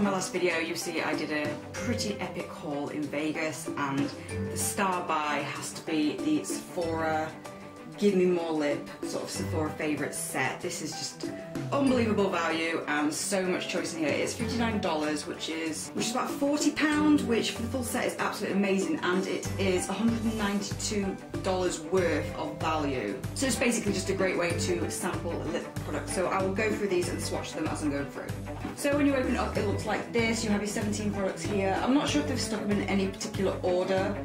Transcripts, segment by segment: from my last video, you see I did a pretty epic haul in Vegas, and the star buy has to be the Sephora Give Me More Lip sort of Sephora favourite set. This is just unbelievable value and so much choice in here. It's $59, which is about £40, which for the full set is absolutely amazing, and it is $192 worth of value. So it's basically just a great way to sample lip products. So I will go through these and swatch them as I'm going through. So when you open it up, it looks like this. You have your 17 products here. I'm not sure if they've stuck them in any particular order.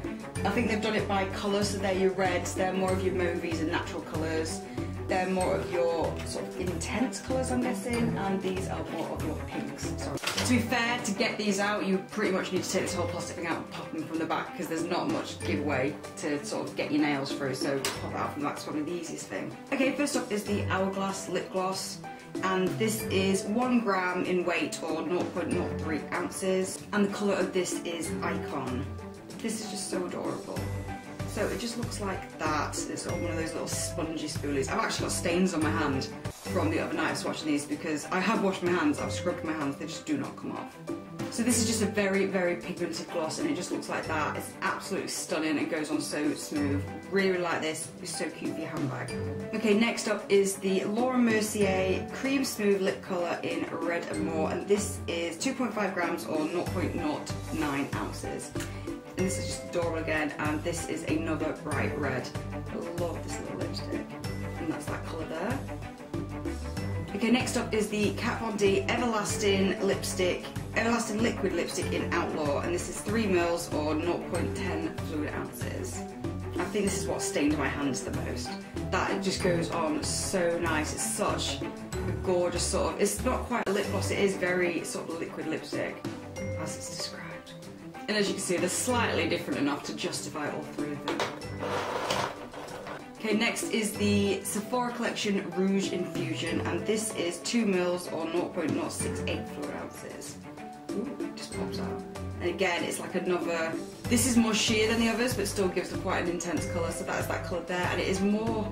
I think they've done it by colour, so they're your reds, they're more of your mauves and natural colours. They're more of your sort of intense colours, I'm guessing, and these are more of your pinks. Sorry. To be fair, to get these out, you pretty much need to take this whole plastic thing out and pop them from the back, because there's not much giveaway to sort of get your nails through, so pop it out from the back is probably the easiest thing. Okay, first up is the Hourglass Lip Gloss, and this is 1 gram in weight, or 0.03 ounces, and the colour of this is Icon. This is just so adorable. So it just looks like that. It's sort of one of those little spongy spoolies. I've actually got stains on my hand from the other night swatching these, because I have washed my hands, I've scrubbed my hands, they just do not come off. So this is just a very, very pigmented gloss, and it just looks like that. It's absolutely stunning. It goes on so smooth. Really, really like this. It's so cute for your handbag. Okay, next up is the Laura Mercier Cream Smooth Lip Colour in Red and More, and this is 2.5 grams or 0.09 ounces. And this is just adorable again, and this is another bright red. I love this little lipstick, and that's that colour there. Okay, next up is the Kat Von D Everlasting Liquid Lipstick in Outlaw, and this is 3 mils or 0.10 fluid ounces. I think this is what stained my hands the most. That just goes on so nice. It's such a gorgeous sort of, it's not quite a lip gloss, it is very sort of liquid lipstick, as it's described. And as you can see, they're slightly different enough to justify all three of them. Okay, next is the Sephora Collection Rouge Infusion, and this is 2 mils or 0.068 fluid ounces. Ooh, it just pops out. And again, it's like another, this is more sheer than the others, but still gives them quite an intense colour, so that is that colour there, and it is more,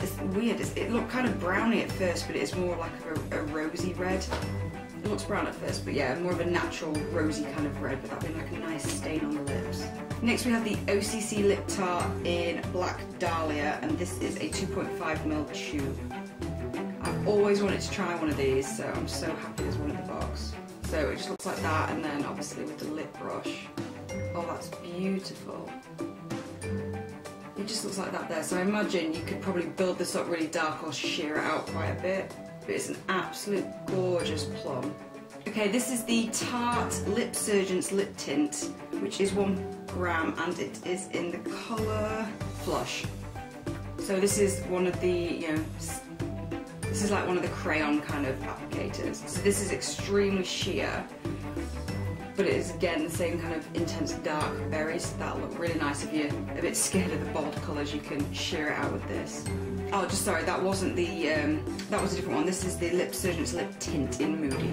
it's weird, it looked kind of browny at first, but it is more like a rosy red. It looks brown at first, but yeah, more of a natural rosy kind of red, but that being like a nice stain on the lips. Next we have the OCC Lip Tarte in Black Dahlia, and this is a 2.5 ml tube. I've always wanted to try one of these, so I'm so happy there's one in the box. So it just looks like that, and then obviously with the lip brush. Oh, that's beautiful. It just looks like that there, so I imagine you could probably build this up really dark or sheer it out quite a bit. But it's an absolute gorgeous plum. Okay, this is the Tarte Lip Surgeon's Lip Tint, which is 1 gram, and it is in the colour Flush. So this is one of the, you know, this is like one of the crayon kind of applicators. So this is extremely sheer, but it is again the same kind of intense dark berries. That'll look really nice if you're a bit scared of the bold colours. You can sheer it out with this. Oh, just sorry, that wasn't the, that was a different one. This is the Lip Surgeon's Lip Tint in Moody.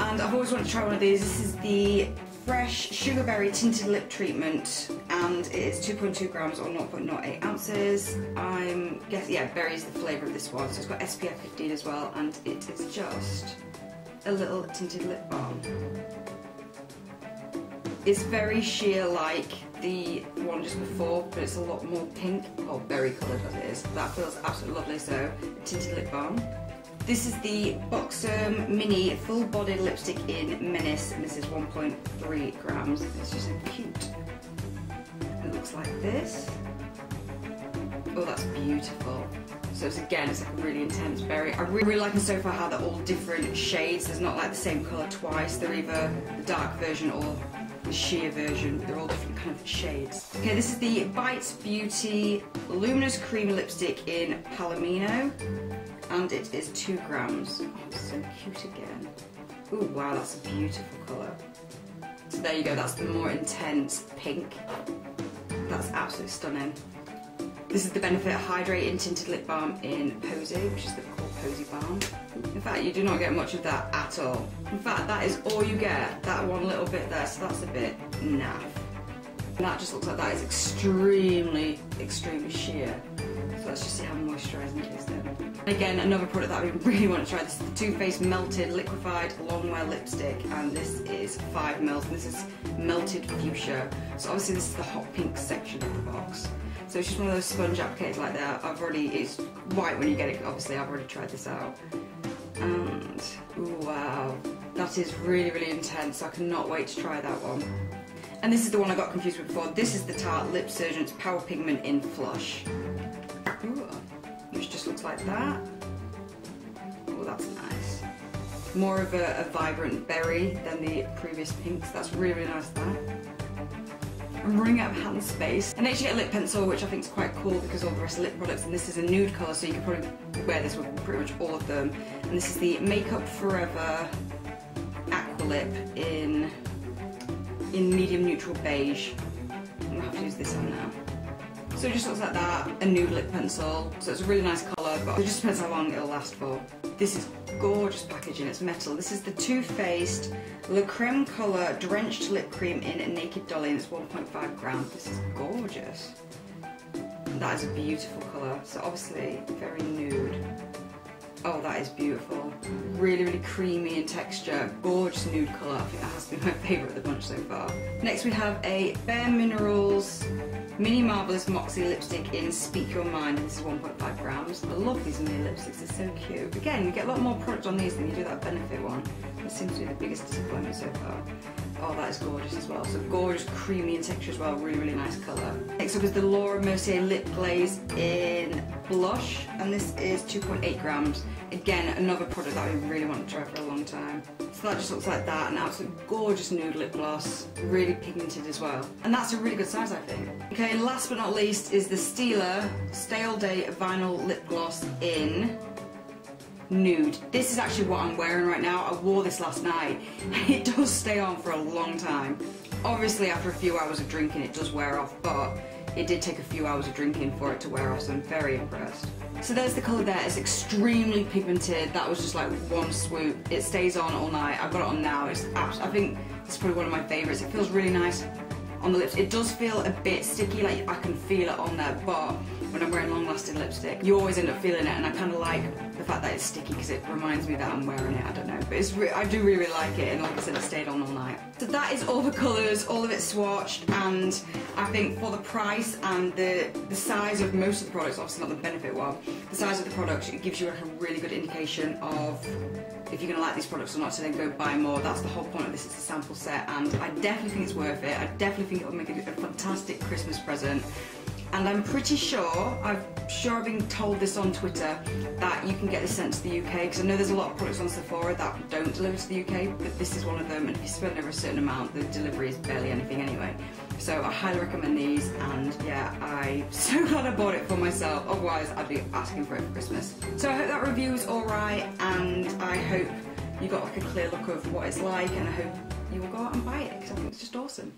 And I've always wanted to try one of these. This is the Fresh Sugarberry Tinted Lip Treatment, and it is 2.2 grams or 0.08 ounces. I'm guessing, yeah, berry is the flavour of this one. So it's got SPF 15 as well, and it is just a little tinted lip balm. It's very sheer like the one just before, but it's a lot more pink, or berry coloured as it is. That feels absolutely lovely, so a tinted lip balm. This is the Buxom Mini Full Body Lipstick in Menace, and this is 1.3 grams. It's just so cute. It looks like this. Oh, that's beautiful. So it's again, it's like a really intense berry. I really like them so far how they're all different shades. There's not like the same colour twice. They're either the dark version or the sheer version. They're all different kind of shades. Okay, this is the Bite Beauty Luminous Creamy Lipstick in Palomino, and it is 2 grams. Oh, it's so cute again. Ooh, wow, that's a beautiful colour. So there you go, that's the more intense pink. That's absolutely stunning. This is the Benefit Hydrating Tinted Lip Balm in Posy, which is the called Posy Balm. In fact, you do not get much of that at all. In fact, that is all you get, that one little bit there, so that's a bit naff. And that just looks like that is extremely, extremely sheer. So let's just see how moisturising it is then. Again, another product that I really want to try. This is the Too Faced Melted Liquefied Longwear Lipstick, and this is 5ml, and this is Melted Fuchsia. So obviously this is the hot pink section of the box. So it's just one of those sponge applicators like that. It's white when you get it, obviously I've already tried this out. And, wow, that is really, really intense. I cannot wait to try that one. And this is the one I got confused with before. This is the Tarte Lip Surgeon's Power Pigment in Flush. Ooh, which just looks like that. Oh, that's nice. More of a vibrant berry than the previous pinks. That's really, really nice, that. I'm running out of hand space. And next you get a lip pencil, which I think is quite cool because all the rest of lip products, and this is a nude colour, so you can probably wear this with pretty much all of them. And this is the Makeup Forever Aqualip in medium neutral beige. I'm gonna have to use this one now. So it just looks like that, a nude lip pencil. So it's a really nice colour, but it just depends how long it'll last for. This is gorgeous packaging, it's metal. This is the Too Faced Le Creme Colour Drenched Lip Cream in a Naked Dolly, and it's 1.5 grams. This is gorgeous. And that is a beautiful colour, so obviously very nude. Oh, that is beautiful. Really, really creamy in texture. Gorgeous nude colour. I think that has been my favourite of the bunch so far. Next we have a bareMinerals Mini Marvelous Moxie Lipstick in Speak Your Mind. This is 1.5 grams. I love these mini lipsticks, they're so cute. Again, you get a lot more product on these than you do that Benefit one. This seems to be the biggest disappointment so far. Oh, that is gorgeous as well. So gorgeous, creamy in texture as well. Really, really nice colour. Next up is the Laura Mercier Lip Glaze in Blush, and this is 2.8 grams. Again, another product that I really want to try for a long time. So that just looks like that, an absolute gorgeous nude lip gloss, really pigmented as well. And that's a really good size, I think. Okay, last but not least is the Stila Stay All Day Vinyl Lip Gloss in Nude. This is actually what I'm wearing right now. I wore this last night, and it does stay on for a long time. Obviously, after a few hours of drinking, it does wear off, but it did take a few hours of drinking for it to wear off, so I'm very impressed. So there's the colour there. It's extremely pigmented. That was just like one swoop. It stays on all night. I've got it on now. I think it's probably one of my favourites. It feels really nice on the lips. It does feel a bit sticky, like I can feel it on there, but when I'm wearing long-lasting lipstick, you always end up feeling it, and I kind of like the fact that it's sticky because it reminds me that I'm wearing it, I don't know. But I do really, really like it, and like I said, it stayed on all night. So that is all the colours, all of it swatched, and I think for the price and the size of most of the products, obviously not the Benefit one, the size of the products, it gives you like a really good indication of if you're going to like these products or not, so then go buy more. That's the whole point of this, it's a sample set, and I definitely think it's worth it. I definitely think it'll make a fantastic Christmas present. And I'm pretty sure, I've been told this on Twitter, that you can get this sent to the UK, because I know there's a lot of products on Sephora that don't deliver to the UK, but this is one of them, and if you spend over a certain amount, the delivery is barely anything anyway. So I highly recommend these, and yeah, I'm so glad I bought it for myself, otherwise I'd be asking for it for Christmas. So I hope that review is alright, and I hope you got like a clear look of what it's like, and I hope you will go out and buy it, because I think it's just awesome.